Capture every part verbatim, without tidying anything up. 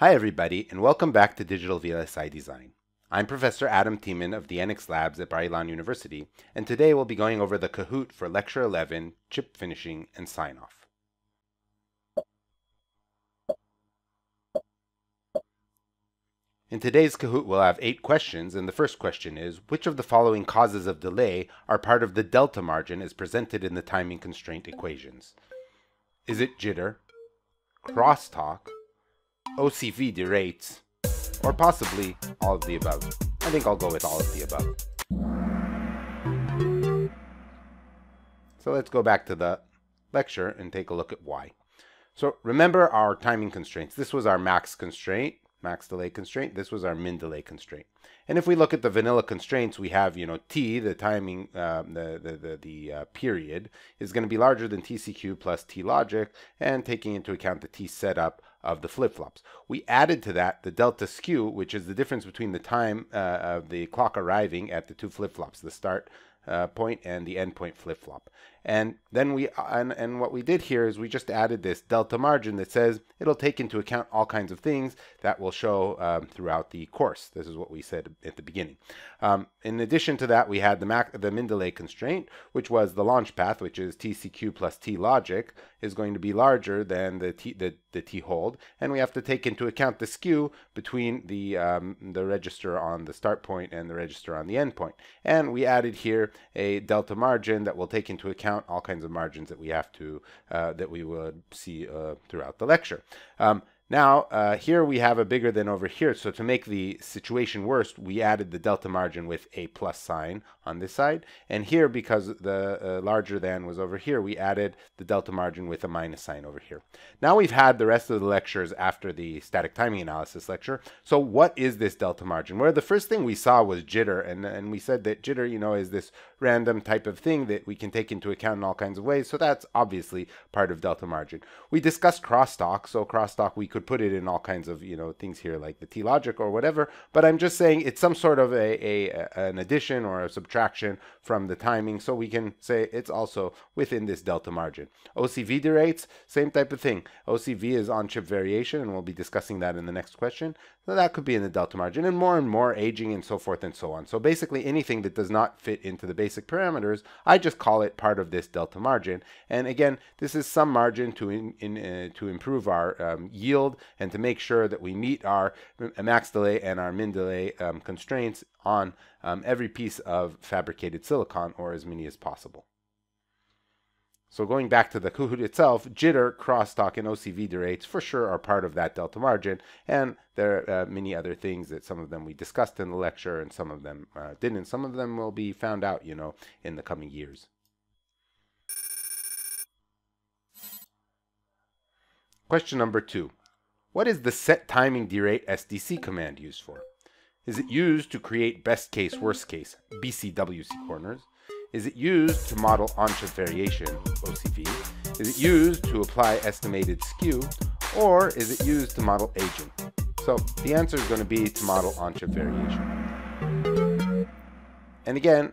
Hi everybody, and welcome back to Digital V L S I Design. I'm Professor Adam Teman of the EnICS Labs at Bar-Ilan University, and today we'll be going over the Kahoot for Lecture eleven, Chip Finishing and Sign-Off. In today's Kahoot, we'll have eight questions, and the first question is, which of the following causes of delay are part of the delta margin as presented in the timing constraint equations? Is it jitter, crosstalk, O C V derates, or possibly all of the above? I think I'll go with all of the above. So let's go back to the lecture and take a look at why. So remember our timing constraints. This was our max constraint, max delay constraint. This was our min delay constraint. And if we look at the vanilla constraints, we have, you know, T, the timing, uh, the, the, the, the uh, period, is going to be larger than T C Q plus T logic, and taking into account the T setup of the flip-flops. We added to that the delta skew, which is the difference between the time uh, of the clock arriving at the two flip-flops, the start uh, point and the end point flip-flop. And then we and, and what we did here is we just added this delta margin that says it'll take into account all kinds of things that will show um, throughout the course. This is what we said at the beginning. Um, in addition to that, we had the mac the min delay constraint, which was the launch path, which is T C Q plus T logic is going to be larger than the T the, the T hold, and we have to take into account the skew between the um, the register on the start point and the register on the end point. And we added here a delta margin that will take into account all kinds of margins that we have to uh, that we would see uh, throughout the lecture. Um, now uh, here we have a bigger than over here, so to make the situation worse, we added the delta margin with a plus sign on this side, and here, because the uh, larger than was over here, we added the delta margin with a minus sign over here. Now we've had the rest of the lectures after the static timing analysis lecture. So what is this delta margin? Well, the first thing we saw was jitter, and, and we said that jitter, you know, is this random type of thing that we can take into account in all kinds of ways, so that's obviously part of delta margin. We discussed crosstalk, so crosstalk, we could put it in all kinds of, you know, things here like the T logic or whatever, but I'm just saying it's some sort of a, a an addition or a subtraction from the timing, so we can say it's also within this delta margin. O C V derates, same type of thing. O C V is on-chip variation, and we'll be discussing that in the next question. So that could be in the delta margin, and more and more aging and so forth and so on. So basically anything that does not fit into the basic parameters, I just call it part of this delta margin. And again, this is some margin to in, in, uh, to improve our um, yield and to make sure that we meet our max delay and our min delay um, constraints on um, every piece of fabricated silicon, or as many as possible. So going back to the Kahoot itself, jitter, crosstalk, and O C V derates for sure are part of that delta margin, and there are uh, many other things that some of them we discussed in the lecture and some of them uh, didn't. Some of them will be found out, you know, in the coming years. Question number two. What is the set timing derate S D C command used for? Is it used to create best case, worst case, B C W C corners? Is it used to model on-chip variation, O C V? Is it used to apply estimated skew? Or is it used to model aging? So the answer is going to be to model on-chip variation. And again,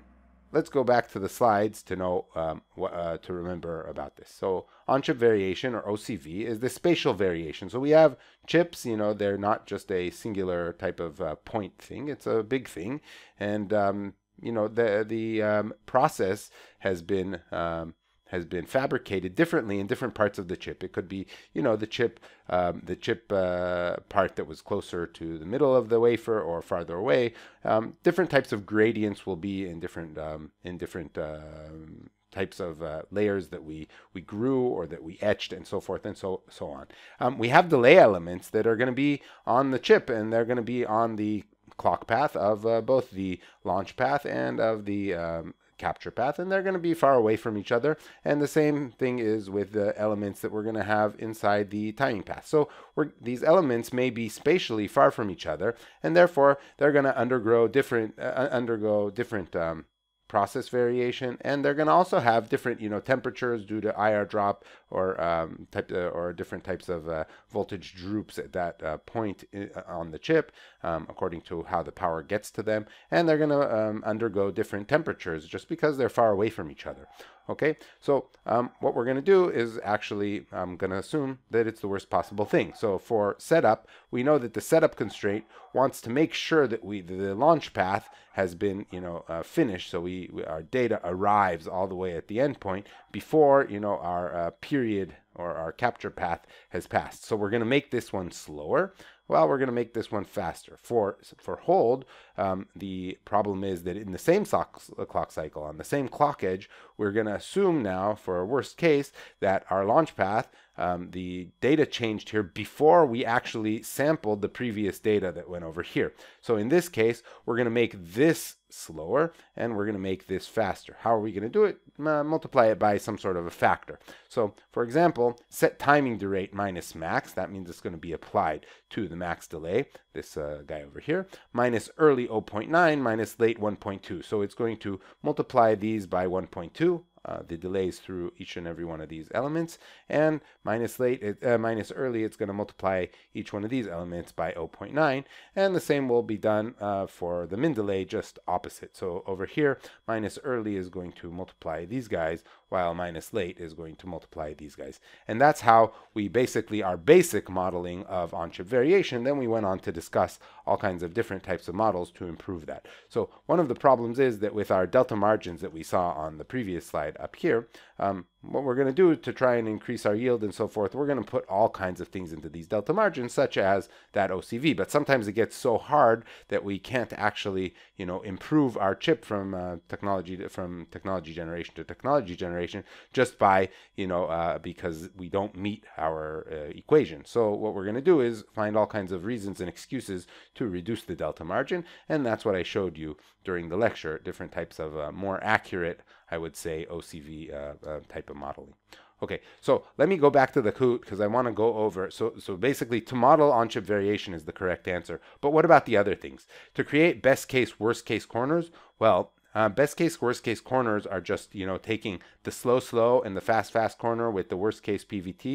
let's go back to the slides to know, um, what, uh, to remember about this. So on-chip variation, or O C V, is the spatial variation. So we have chips, you know, they're not just a singular type of uh, point thing. It's a big thing. And um, you know, the the um, process has been um, has been fabricated differently in different parts of the chip. It could be, you know, the chip um, the chip uh, part that was closer to the middle of the wafer or farther away. Um, different types of gradients will be in different um, in different um, types of uh, layers that we we grew or that we etched, and so forth and so so on. Um, we have delay elements that are going to be on the chip, and they're going to be on the clock path of uh, both the launch path and of the um, capture path, and they're going to be far away from each other. And the same thing is with the elements that we're going to have inside the timing path. So we're, these elements may be spatially far from each other, and therefore they're going to undergo different uh, undergo different um, process variation, and they're going to also have different, you know, temperatures due to I R drop or um, type uh, or different types of uh, voltage droops at that uh, point in, uh, on the chip, um, according to how the power gets to them, and they're going to um, undergo different temperatures just because they're far away from each other. Okay, so um, what we're going to do is actually I'm going to assume that it's the worst possible thing. So for setup, we know that the setup constraint wants to make sure that we the launch path has been you know uh, finished, so we, we our data arrives all the way at the endpoint before you know our uh, period or our capture path has passed. So we're going to make this one slower. Well, we're going to make this one faster. For, for hold, um, the problem is that in the same sock, uh, clock cycle, on the same clock edge, we're going to assume now, for a worst case, that our launch path, um, the data changed here before we actually sampled the previous data that went over here. So in this case, we're going to make this slower, and we're going to make this faster. How are we going to do it? Uh, multiply it by some sort of a factor. So, for example, set timing derate minus max. That means it's going to be applied to the max delay, this uh, guy over here, minus early zero point nine minus late one point two. So it's going to multiply these by one point two. Uh, the delays through each and every one of these elements, and minus late, it, uh, minus early, it's going to multiply each one of these elements by zero point nine, and the same will be done uh, for the min delay, just opposite. So over here, minus early is going to multiply these guys, while minus late is going to multiply these guys. And that's how we basically our basic modeling of on-chip variation. Then we went on to discuss all kinds of different types of models to improve that. So one of the problems is that with our delta margins that we saw on the previous slide up here, um, what we're going to do to try and increase our yield and so forth, we're going to put all kinds of things into these delta margins, such as that O C V. But sometimes it gets so hard that we can't actually, you know, improve our chip from uh, technology to, from technology generation to technology generation just by, you know, uh, because we don't meet our uh, equation. So what we're going to do is find all kinds of reasons and excuses to reduce the delta margin, and that's what I showed you during the lecture. Different types of uh, more accurate, I would say, O C V uh, uh, type of modeling. Okay, so let me go back to the Kahoot because I want to go over. So, so basically, to model on-chip variation is the correct answer. But what about the other things? To create best case, worst case corners, well, Uh, best case, worst case corners are just, you know, taking the slow, slow and the fast, fast corner with the worst case P V T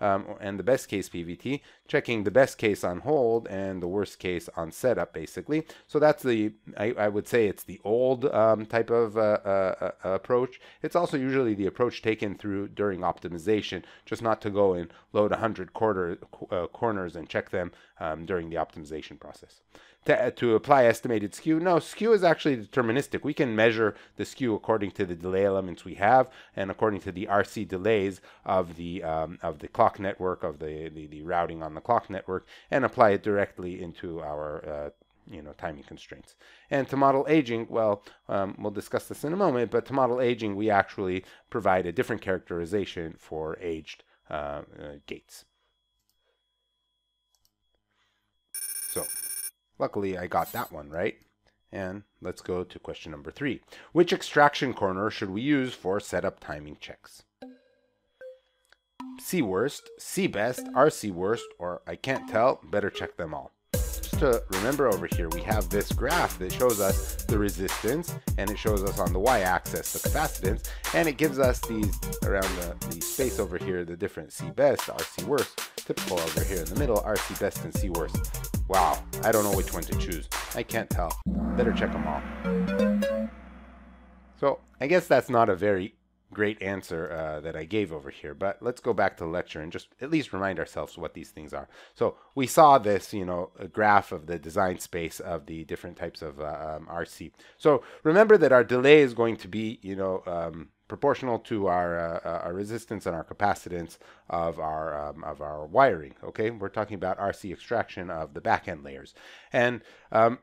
um, and the best case P V T, checking the best case on hold and the worst case on setup, basically. So that's the, I, I would say it's the old um, type of uh, uh, approach. It's also usually the approach taken through during optimization, just not to go and load one hundred quarter, uh, corners and check them um, during the optimization process. To, to apply estimated skew, no, skew is actually deterministic. We can measure the skew according to the delay elements we have and according to the R C delays of the um, of the clock network, of the, the the routing on the clock network, and apply it directly into our uh, you know timing constraints. And to model aging, well, um, we'll discuss this in a moment. But to model aging, we actually provide a different characterization for aged uh, uh, gates. So. Luckily, I got that one right. And let's go to question number three. Which extraction corner should we use for setup timing checks? C worst, C best, R C worst, or I can't tell, better check them all. Just to remember over here, we have this graph that shows us the resistance, and it shows us on the y-axis the capacitance, and it gives us these around the, the space over here, the different C best, R C worst, typical over here in the middle, R C best and C worst. Wow, I don't know which one to choose. I can't tell. Better check them all. So I guess that's not a very great answer uh, that I gave over here, but let's go back to the lecture and just at least remind ourselves what these things are. So we saw this, you know, a graph of the design space of the different types of uh, um, R C. So remember that our delay is going to be, you know, um, proportional to our, uh, our resistance and our capacitance of our um, of our wiring. Okay, we're talking about R C extraction of the back-end layers. And um,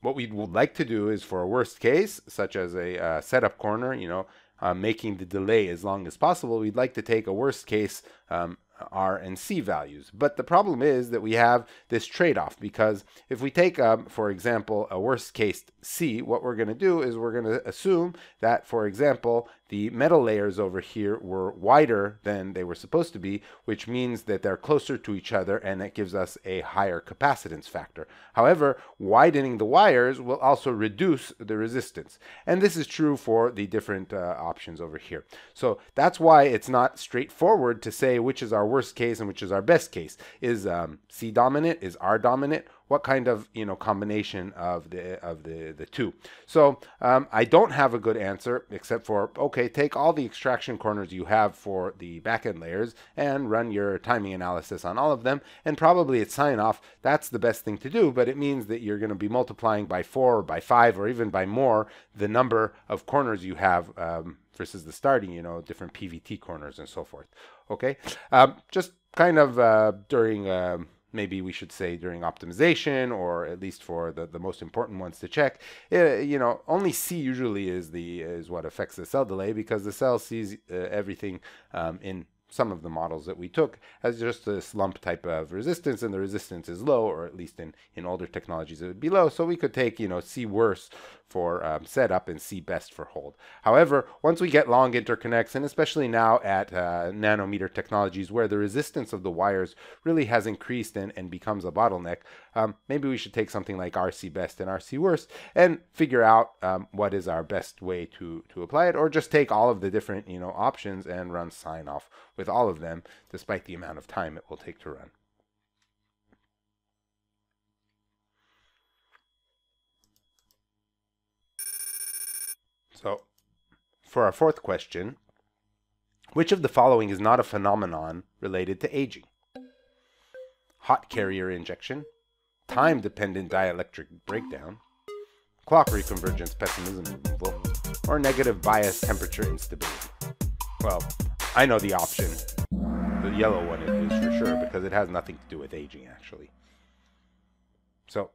what we would like to do is for a worst case, such as a uh, setup corner, you know, uh, making the delay as long as possible, we'd like to take a worst case um, R and C values. But the problem is that we have this trade-off, because if we take, um, for example, a worst case C, what we're going to do is we're going to assume that, for example, the metal layers over here were wider than they were supposed to be, which means that they're closer to each other, and that gives us a higher capacitance factor. However, widening the wires will also reduce the resistance. And this is true for the different uh, options over here. So that's why it's not straightforward to say which is our worst case and which is our best case. Is um, C dominant? Is R dominant? What kind of, you know, combination of the of the the two? So um, I don't have a good answer except for, okay, take all the extraction corners you have for the backend layers and run your timing analysis on all of them, and probably it's sign off. That's the best thing to do, but it means that you're going to be multiplying by four or by five or even by more the number of corners you have um, versus the starting, you know, different P V T corners and so forth. Okay, um, just kind of uh, during. Uh, Maybe we should say during optimization, or at least for the, the most important ones to check, uh, you know, only C usually is the is what affects the cell delay, because the cell sees uh, everything um, in some of the models that we took as just this lump type of resistance, and the resistance is low, or at least in, in older technologies it would be low. So we could take, you know, C worse for um, setup and C best for hold. However, once we get long interconnects, and especially now at uh, nanometer technologies where the resistance of the wires really has increased and, and becomes a bottleneck, um, maybe we should take something like R C best and R C worst and figure out um, what is our best way to, to apply it, or just take all of the different, you know, options and run sign off with all of them, despite the amount of time it will take to run. So, for our fourth question, which of the following is not a phenomenon related to aging? Hot carrier injection, time-dependent dielectric breakdown, clock reconvergence pessimism removal, or negative bias temperature instability? Well, I know the option. The yellow one is for sure, because it has nothing to do with aging, actually. So,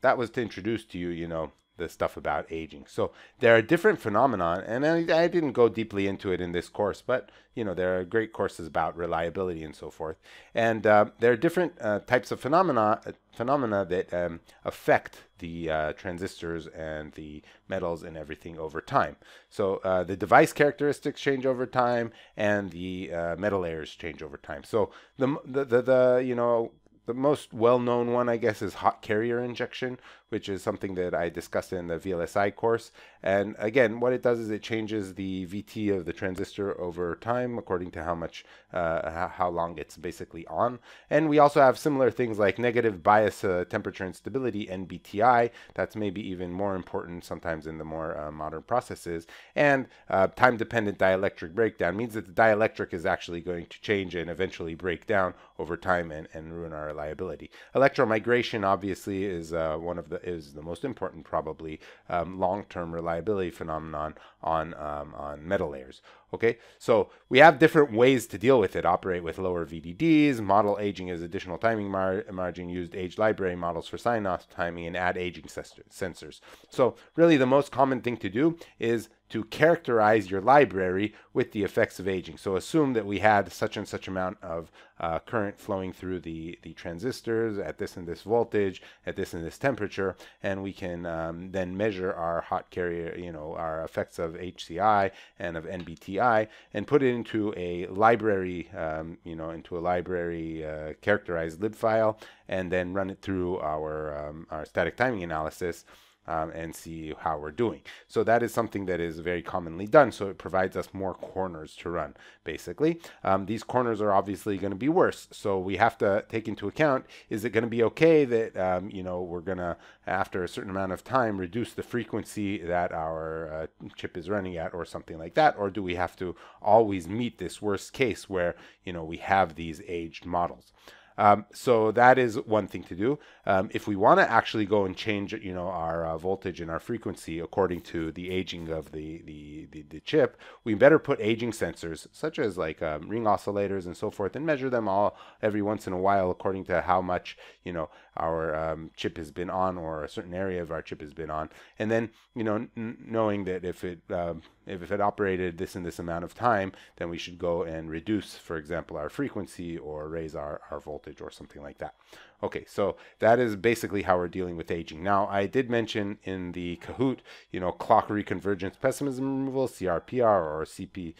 that was to introduce to you, you know, the stuff about aging. So there are different phenomena, and I, I didn't go deeply into it in this course, but you know, there are great courses about reliability and so forth. And uh, there are different uh, types of phenomena uh, phenomena that um, affect the uh, transistors and the metals and everything over time. So uh, the device characteristics change over time, and the uh, metal layers change over time. So the the the, the you know. The most well-known one, I guess, is hot carrier injection, which is something that I discussed in the V L S I course. And again, what it does is it changes the V T of the transistor over time according to how much, uh, how long it's basically on. And we also have similar things like negative bias uh, temperature instability, N B T I. That's maybe even more important sometimes in the more uh, modern processes. And uh, time-dependent dielectric breakdown means that the dielectric is actually going to change and eventually break down over time and, and ruin our reliability. Electromigration obviously is uh, one of the is the most important probably um, long-term reliability phenomenon on um, on metal layers. Okay, so we have different ways to deal with it. Operate with lower V D Ds, model aging as additional timing mar margin, used age library models for sign-off timing, and add aging sensors. So really the most common thing to do is to characterize your library with the effects of aging. So assume that we had such and such amount of uh, current flowing through the, the transistors at this and this voltage, at this and this temperature, and we can um, then measure our hot carrier, you know, our effects of H C I and of N B T I, and put it into a library, um, you know, into a library uh, characterized lib file, and then run it through our, um, our static timing analysis. Um, and see how we're doing. So that is something that is very commonly done. So it provides us more corners to run, basically. Um, these corners are obviously going to be worse. So we have to take into account, is it going to be okay that, um, you know, we're going to, after a certain amount of time, reduce the frequency that our uh, chip is running at or something like that? Or do we have to always meet this worst case where, you know, we have these aged models? Um, so that is one thing to do. Um, if we want to actually go and change, you know, our uh, voltage and our frequency according to the aging of the, the, the, the chip, we better put aging sensors such as like um, ring oscillators and so forth, and measure them all every once in a while according to how much, you know, our um, chip has been on, or a certain area of our chip has been on. And then, you know, n knowing that if it, um, if, if it operated this and this amount of time, then we should go and reduce, for example, our frequency or raise our, our voltage or something like that. Okay, so that is basically how we're dealing with aging. Now, I did mention in the Kahoot, you know, clock reconvergence pessimism removal, C R P R or C P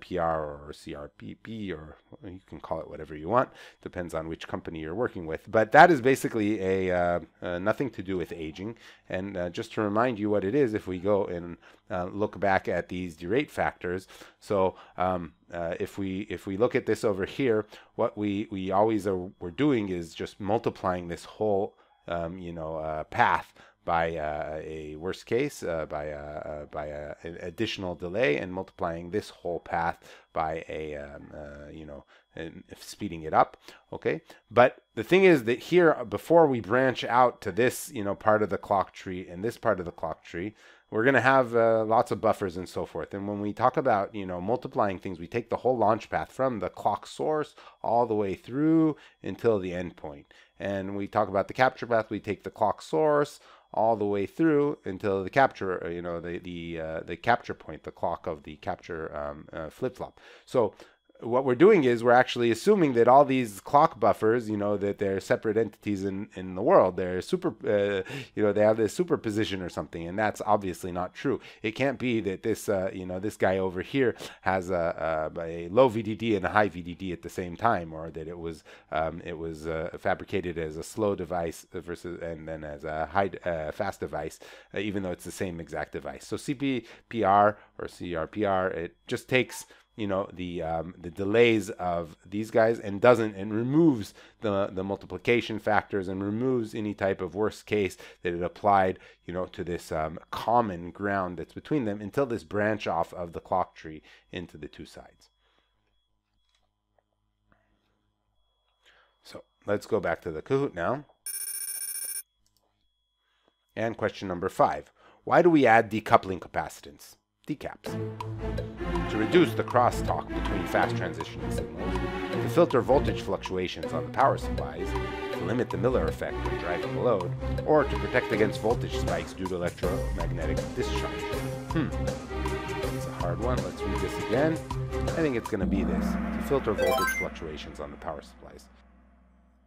P R or C R P P, or you can call it whatever you want, depends on which company you're working with. But that is basically a uh, uh, nothing to do with aging. And uh, just to remind you what it is, if we go and uh, look back at these derate factors, so um, uh, if we if we look at this over here, what we we always are we're doing is just multiplying this whole um, you know uh, path by uh, a worst case, uh, by, uh, uh, by uh, an additional delay, and multiplying this whole path by a, um, uh, you know, and speeding it up. Okay, but the thing is that here, before we branch out to this, you know, part of the clock tree and this part of the clock tree, we're going to have uh, lots of buffers and so forth. And when we talk about, you know, multiplying things, we take the whole launch path from the clock source all the way through until the end point. And we talk about the capture path, we take the clock source all the way through until the capture, you know, the the uh, the capture point, the clock of the capture um, uh, flip-flop. So what we're doing is we're actually assuming that all these clock buffers, you know, that they're separate entities in, in the world. They're super, uh, you know, they have this superposition or something, and that's obviously not true. It can't be that this, uh, you know, this guy over here has a, a, a low V D D and a high V D D at the same time, or that it was, um, it was uh, fabricated as a slow device versus, and then as a high, uh, fast device, uh, even though it's the same exact device. So C P P R or C R P R, it just takes, you know, the um, the delays of these guys, and doesn't, and removes the the multiplication factors, and removes any type of worst case that it applied, you know, to this um, common ground that's between them, until this branch off of the clock tree into the two sides. So let's go back to the Kahoot now. And question number five: why do we add decoupling capacitance, D CAPs? To reduce the crosstalk between fast transitioning signals, to filter voltage fluctuations on the power supplies, to limit the Miller effect when driving a load, or to protect against voltage spikes due to electromagnetic discharge. Hmm, that's a hard one. Let's read this again. I think it's going to be this: to filter voltage fluctuations on the power supplies.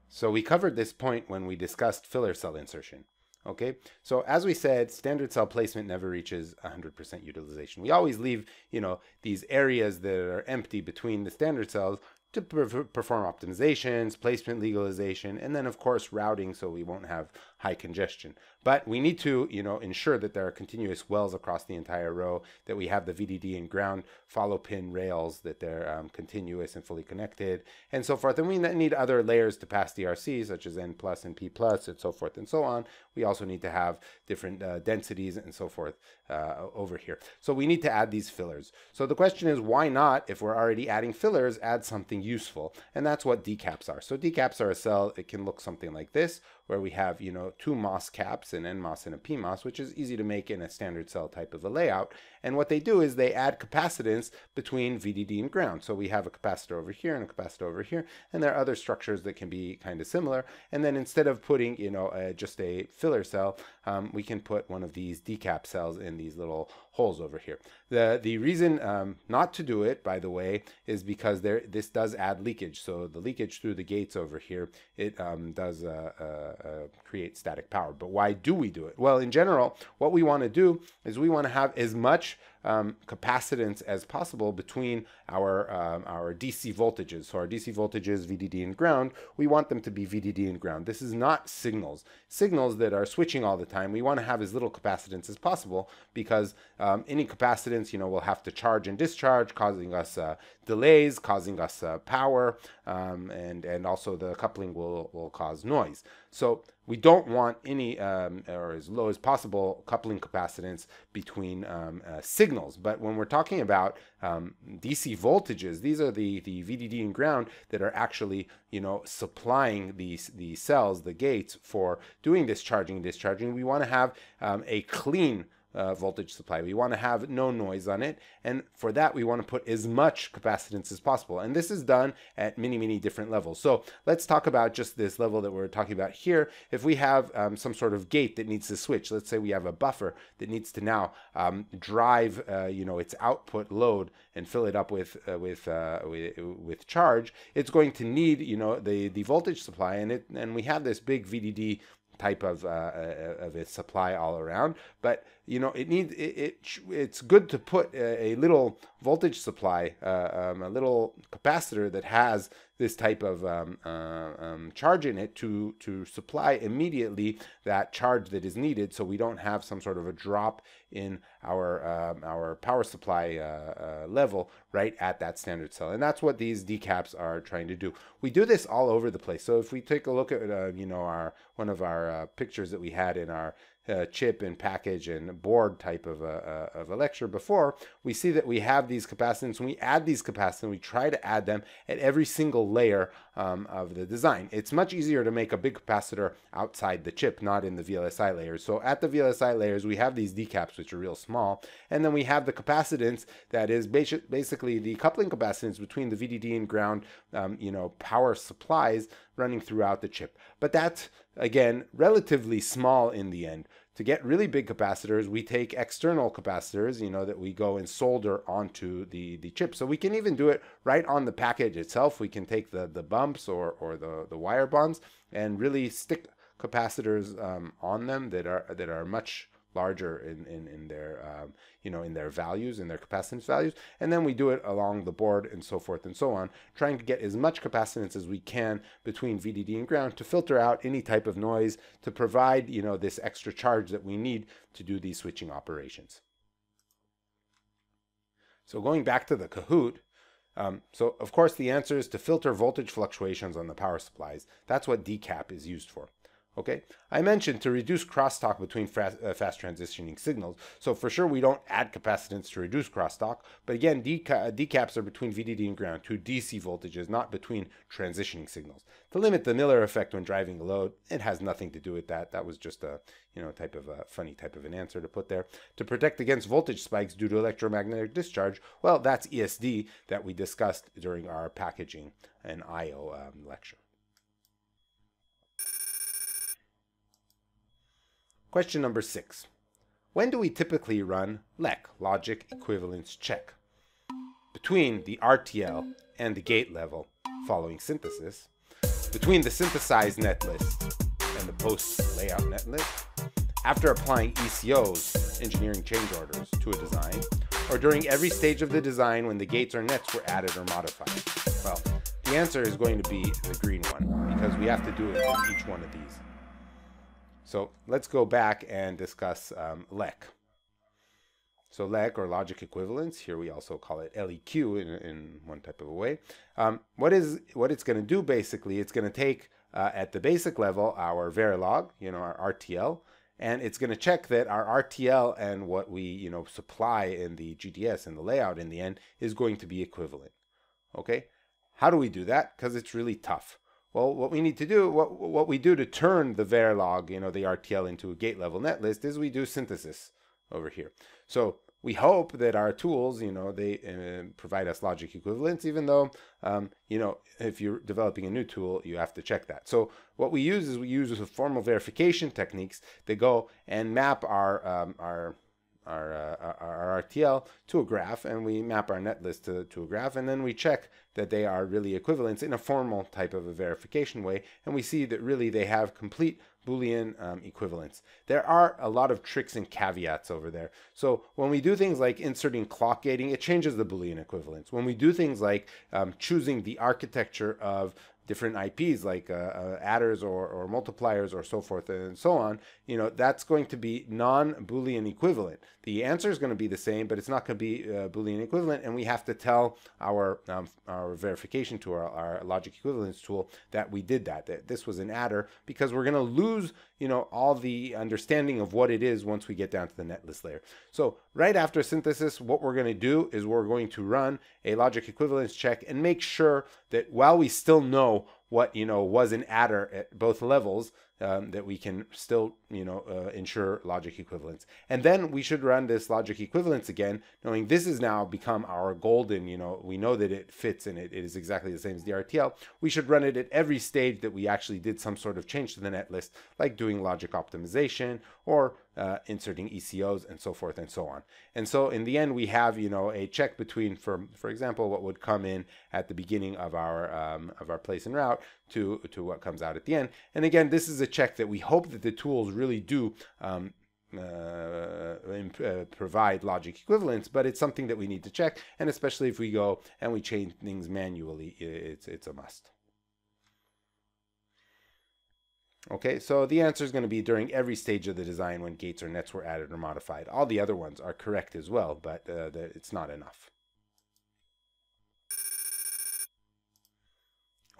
So we covered this point when we discussed filler cell insertion. Okay, so as we said, standard cell placement never reaches one hundred percent utilization. We always leave, you know, these areas that are empty between the standard cells to perform optimizations, placement legalization, and then of course routing, so we won't have high congestion. But we need to, you know, ensure that there are continuous wells across the entire row, that we have the V D D and ground follow pin rails, that they're um, continuous and fully connected, and so forth. And we need other layers to pass D R C, such as N plus and P plus, and so forth and so on. We also need to have different uh, densities and so forth uh, over here. So we need to add these fillers. So the question is, why not, if we're already adding fillers, add something useful? And that's what D CAPs are. So D CAPs are a cell. It can look something like this, where we have, you know, two MOS caps, an N MOS and a P MOS, which is easy to make in a standard cell type of a layout. And what they do is they add capacitance between V D D and ground. So we have a capacitor over here and a capacitor over here, and there are other structures that can be kind of similar. And then instead of putting, you know, uh, just a filler cell, um, we can put one of these D CAP cells in these little holes over here. The, the reason um, not to do it, by the way, is because there, this does add leakage. So the leakage through the gates over here, it um, does uh, uh, Uh, create static power. But why do we do it? Well, in general, what we want to do is we want to have as much um, capacitance as possible between our um, our D C voltages. So our D C voltages, V D D and ground, we want them to be V D D and ground. This is not signals. Signals that are switching all the time, we want to have as little capacitance as possible, because um, any capacitance, you know, will have to charge and discharge, causing us uh, delays, causing us uh, power, um, and, and also the coupling will, will cause noise. So we don't want any, um, or as low as possible, coupling capacitance between um, uh, signals signals. But when we're talking about um, D C voltages, these are the, the V D D and ground that are actually, you know, supplying these the cells, the gates for doing this charging and discharging. We want to have um, a clean Uh, voltage supply. We want to have no noise on it, and for that we want to put as much capacitance as possible, and this is done at many many different levels. So let's talk about just this level that we're talking about here. If we have um, some sort of gate that needs to switch, let's say we have a buffer that needs to now um, drive uh, you know, its output load and fill it up with uh, with, uh, with with charge, it's going to need, you know, the the voltage supply, and it and we have this big V D D type of uh, of a supply all around. But you know, it needs it, it it's good to put a, a little voltage supply, uh, um, a little capacitor that has this type of um, uh, um, charge in it to to supply immediately that charge that is needed, so we don't have some sort of a drop in our um, our power supply uh, uh, level right at that standard cell. And that's what these D CAPs are trying to do. We do this all over the place. So if we take a look at uh, you know, our one of our uh, pictures that we had in our Uh, chip and package and board type of a, a, of a lecture before, we see that we have these capacitance, and we add these capacitance, we try to add them at every single layer um, of the design. It's much easier to make a big capacitor outside the chip, not in the V L S I layers. So at the V L S I layers, we have these D CAPs, which are real small, and then we have the capacitance that is basi basically the coupling capacitance between the V D D and ground, um, you know, power supplies running throughout the chip. But that's, again, relatively small in the end. To get really big capacitors, we take external capacitors, you know, that we go and solder onto the, the chip. So we can even do it right on the package itself. We can take the, the bumps or, or the, the wire bonds and really stick capacitors um, on them that are, that are much larger in, in, in their, um, you know, in their values, in their capacitance values. And then we do it along the board and so forth and so on, trying to get as much capacitance as we can between V D D and ground to filter out any type of noise, to provide, you know, this extra charge that we need to do these switching operations. So going back to the Kahoot, Um, so, of course, the answer is to filter voltage fluctuations on the power supplies. That's what D CAP is used for. Okay, I mentioned to reduce crosstalk between fast, uh, fast transitioning signals. So for sure, we don't add capacitance to reduce crosstalk. But again, D CAPs are between V D D and ground, two D C voltages, not between transitioning signals. To limit the Miller effect when driving a load, it has nothing to do with that. That was just a, you know, type of a funny type of an answer to put there. To protect against voltage spikes due to electromagnetic discharge, well, that's E S D that we discussed during our packaging and I O um, lecture. Question number six. When do we typically run L E C, logic equivalence check, between the R T L and the gate level following synthesis, between the synthesized netlist and the post layout netlist, after applying E C Os, engineering change orders, to a design, or during every stage of the design when the gates or nets were added or modified? Well, the answer is going to be the green one, because we have to do it on each one of these. So let's go back and discuss um, L E C. So L E C, or logic equivalence, here we also call it L E Q in, in one type of a way. Um, what is what it's going to do basically? It's going to take uh, at the basic level our Verilog, you know, our R T L, and it's going to check that our R T L and what we you know supply in the G D S and the layout in the end is going to be equivalent. Okay, how do we do that? Because it's really tough. Well, what we need to do, what, what we do to turn the Verilog, you know, the R T L into a gate level netlist, is we do synthesis over here. So we hope that our tools, you know, they uh, provide us logic equivalence, even though, um, you know, if you're developing a new tool, you have to check that. So what we use is we use formal verification techniques that go and map our, um, our, Our, uh, our R T L to a graph, and we map our netlist to, to a graph, and then we check that they are really equivalents in a formal type of a verification way, and we see that really they have complete Boolean um, equivalence. There are a lot of tricks and caveats over there. So when we do things like inserting clock gating, it changes the Boolean equivalence. When we do things like um, choosing the architecture of different I Ps like uh, uh, adders or, or multipliers or so forth and so on, you know, that's going to be non-Boolean equivalent. The answer is going to be the same, but it's not going to be uh, Boolean equivalent, and we have to tell our um, our verification tool, our, our logic equivalence tool, that we did that, that this was an adder, because we're going to lose, you know, all the understanding of what it is once we get down to the netlist layer. So right after synthesis, what we're going to do is we're going to run a logic equivalence check and make sure that while we still know what, you know, was an adder at both levels, um, that we can still, you know, uh, ensure logic equivalence. And then we should run this logic equivalence again, knowing this has now become our golden, you know, we know that it fits and it, it is exactly the same as the R T L. We should run it at every stage that we actually did some sort of change to the netlist, like doing logic optimization or uh, inserting E C Os and so forth and so on. And so in the end, we have, you know, a check between, for, for example, what would come in at the beginning of our, um, of our place and route, to to what comes out at the end. And again, this is a check that we hope that the tools really do um, uh, imp uh, provide logic equivalence, but it's something that we need to check, and especially if we go and we change things manually, it's, it's a must. Okay, so the answer is going to be during every stage of the design when gates or nets were added or modified. All the other ones are correct as well, but uh, the, it's not enough.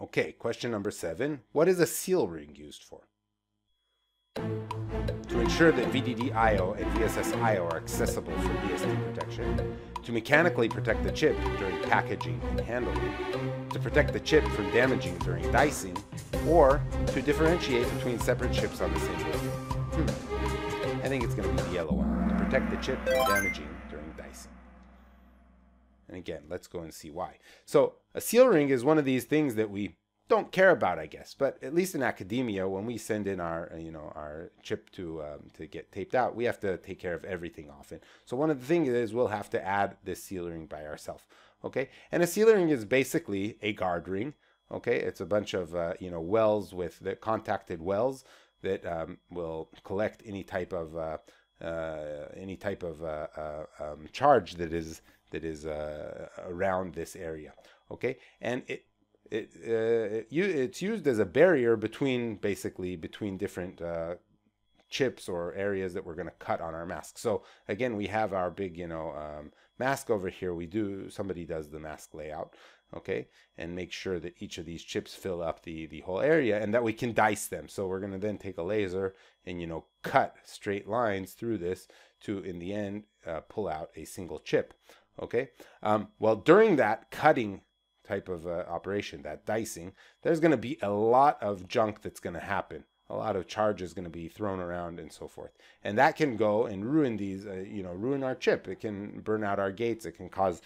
Okay, question number seven. What is a seal ring used for? To ensure that V D D I O and V S S I O are accessible for E S D protection. To mechanically protect the chip during packaging and handling. To protect the chip from damaging during dicing. Or to differentiate between separate chips on the same wafer. Hmm. I think it's going to be the yellow one. To protect the chip from damaging during dicing. And again, let's go and see why. So a seal ring is one of these things that we don't care about, I guess, but at least in academia, when we send in our, you know, our chip to, um, to get taped out, we have to take care of everything often. So one of the things is we'll have to add this seal ring by ourselves. Okay. And a seal ring is basically a guard ring. Okay. It's a bunch of, uh, you know, wells with the contacted wells that um, will collect any type of, uh, uh, any type of uh, uh, um, charge that is that is uh, around this area, okay? And it, it, uh, it it's used as a barrier between, basically, between different uh, chips or areas that we're gonna cut on our mask. So again, we have our big, you know, um, mask over here. We do, somebody does the mask layout, okay? And make sure that each of these chips fill up the, the whole area and that we can dice them. So we're gonna then take a laser and, you know, cut straight lines through this to, in the end, uh, pull out a single chip. Okay, um, well, during that cutting type of uh, operation, that dicing, there's going to be a lot of junk that's going to happen. A lot of charge is going to be thrown around and so forth. And that can go and ruin these, uh, you know, ruin our chip. It can burn out our gates. It can cause,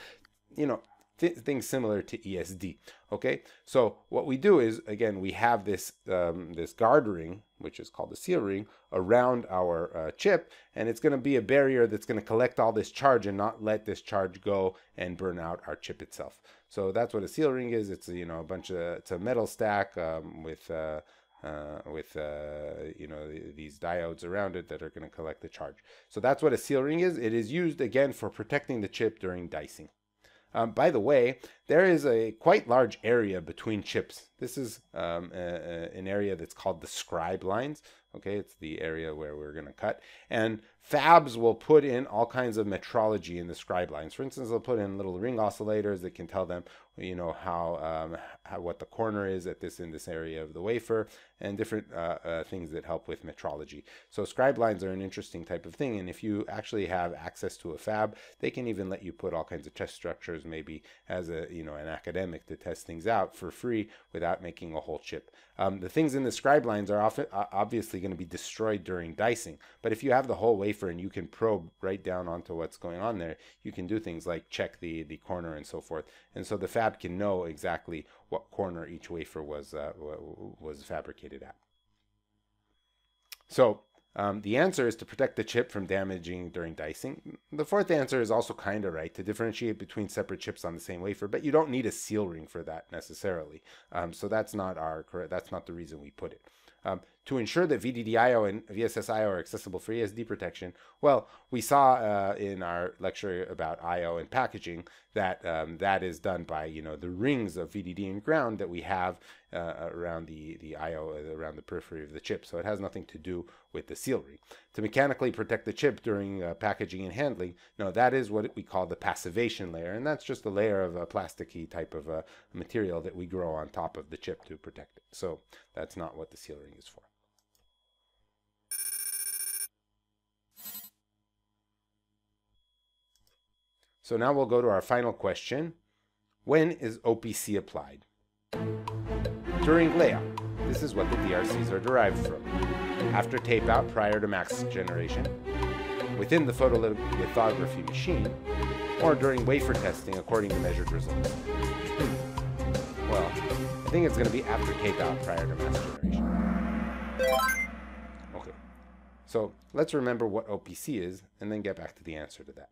you know, th things similar to E S D. Okay, so what we do is, again, we have this, um, this guard ring, which is called the seal ring, around our uh, chip, and it's going to be a barrier that's going to collect all this charge and not let this charge go and burn out our chip itself. So that's what a seal ring is. It's, you know, a bunch of, it's a metal stack um, with uh, uh, with uh, you know, these diodes around it that are going to collect the charge. So that's what a seal ring is. It is used, again, for protecting the chip during dicing. Um, by the way, there is a quite large area between chips. This is um, a, a, an area that's called the scribe lines. Okay, it's the area where we're going to cut. And fabs will put in all kinds of metrology in the scribe lines. For instance, they'll put in little ring oscillators that can tell them, you know, how, um, how what the corner is at this in this area of the wafer, and different uh, uh, things that help with metrology. So scribe lines are an interesting type of thing. And if you actually have access to a fab, they can even let you put all kinds of test structures, maybe as a, you know, an academic, to test things out for free without making a whole chip. Um, the things in the scribe lines are often uh, obviously going to be destroyed during dicing. But if you have the whole wafer and you can probe right down onto what's going on there, you can do things like check the, the corner and so forth. And so the fab can know exactly what corner each wafer was, uh, was fabricated at. So um, the answer is to protect the chip from damaging during dicing. The fourth answer is also kind of right, to differentiate between separate chips on the same wafer, but you don't need a seal ring for that necessarily. Um, so that's not our, that's not the reason we put it. Um, to ensure that V D D I O and V S S I O are accessible for E S D protection, well, we saw uh, in our lecture about I O and packaging that um, that is done by, you know, the rings of V D D and ground that we have uh, around the, the I O, around the periphery of the chip. So it has nothing to do with the seal ring. To mechanically protect the chip during uh, packaging and handling, no, that is what we call the passivation layer. And that's just a layer of a plasticky type of uh, material that we grow on top of the chip to protect it. So that's not what the seal ring is for. So now we'll go to our final question. When is O P C applied? During layout. This is what the D R Cs are derived from. After tape-out prior to mask generation, within the photolithography machine, or during wafer testing according to measured results. Well, I think it's going to be after tape-out prior to mask generation. Okay. So let's remember what O P C is and then get back to the answer to that.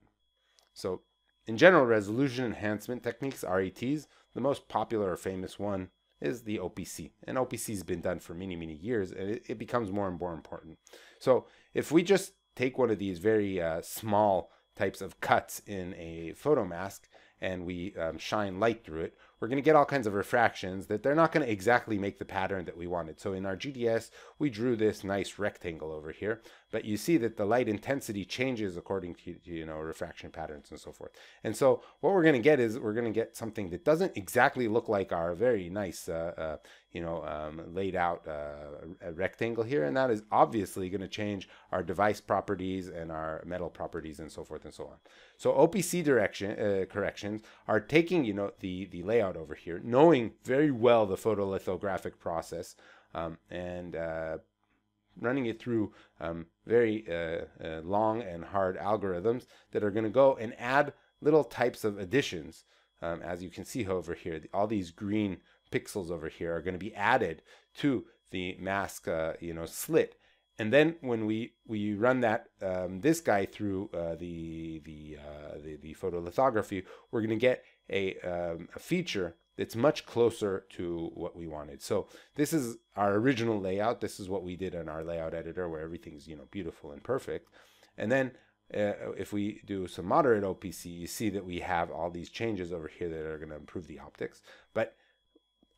So, in general, resolution enhancement techniques, R E Ts, the most popular or famous one is the O P C. And O P C has been done for many, many years, and it, it becomes more and more important. So if we just take one of these very uh, small types of cuts in a photomask and we um, shine light through it, we're going to get all kinds of refractions that they're not going to exactly make the pattern that we wanted. So in our G D S, we drew this nice rectangle over here, but you see that the light intensity changes according to, you know, refraction patterns and so forth. And so what we're going to get is we're going to get something that doesn't exactly look like our very nice, uh, uh, you know, um, laid out uh, rectangle here. And that is obviously going to change our device properties and our metal properties and so forth and so on. So O P C direction uh, corrections are taking, you know, the, the layout over here, knowing very well the photolithographic process, um, and uh, running it through um, very uh, uh, long and hard algorithms that are going to go and add little types of additions. Um, as you can see over here, the, all these green pixels over here are going to be added to the mask, uh, you know, slit. And then when we, we run that um, this guy through uh, the, the, uh, the, the photolithography, we're going to get a, um, a feature that's much closer to what we wanted. So this is our original layout. This is what we did in our layout editor where everything's, you know, beautiful and perfect. And then uh, if we do some moderate O P C, you see that we have all these changes over here that are going to improve the optics. But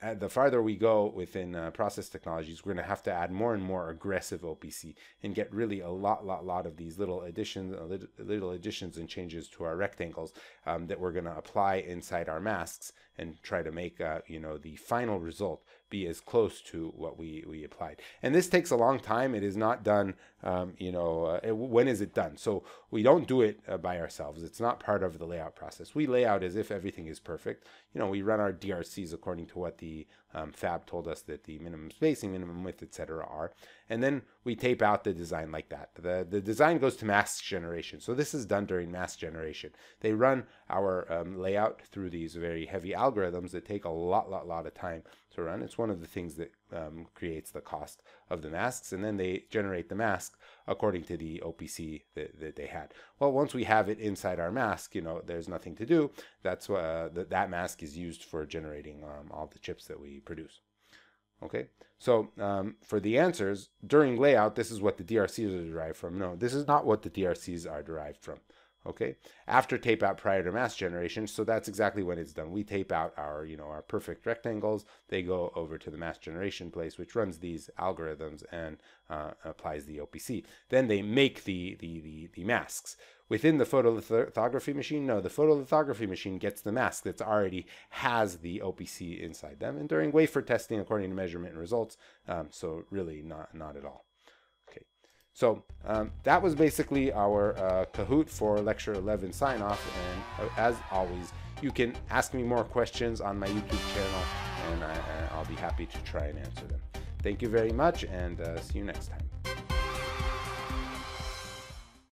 Uh, the farther we go within uh, process technologies, we're going to have to add more and more aggressive O P C and get really a lot, lot, lot of these little additions, little additions and changes to our rectangles um, that we're going to apply inside our masks and try to make, uh, you know, the final result be as close to what we, we applied. And this takes a long time. It is not done, um, you know, uh, it, when is it done? So we don't do it uh, by ourselves. It's not part of the layout process. We lay out as if everything is perfect. You know, we run our D R Cs according to what the um, fab told us that the minimum spacing, minimum width, et cetera are. And then we tape out the design like that. The, the design goes to mask generation. So this is done during mask generation. They run our um, layout through these very heavy algorithms that take a lot, lot, lot of time to run. It's one of the things that um, creates the cost of the masks, and then they generate the mask according to the O P C that, that they had. Well, once we have it inside our mask, you know, there's nothing to do. That's uh, th that mask is used for generating um, all the chips that we produce. Okay, so um, for the answers during layout, this is what the D R Cs are derived from. No, this is not what the D R Cs are derived from. Okay, after tape out prior to mask generation, so that's exactly when it's done. We tape out our, you know, our perfect rectangles. They go over to the mask generation place, which runs these algorithms and uh, applies the O P C. Then they make the the the, the masks. Within the photolithography machine, no, the photolithography machine gets the mask that's already has the O P C inside them. And during wafer testing, according to measurement and results, um, so really not not at all. So um, that was basically our uh, Kahoot for Lecture eleven sign-off, and uh, as always, you can ask me more questions on my YouTube channel, and I, I'll be happy to try and answer them. Thank you very much, and uh, see you next time.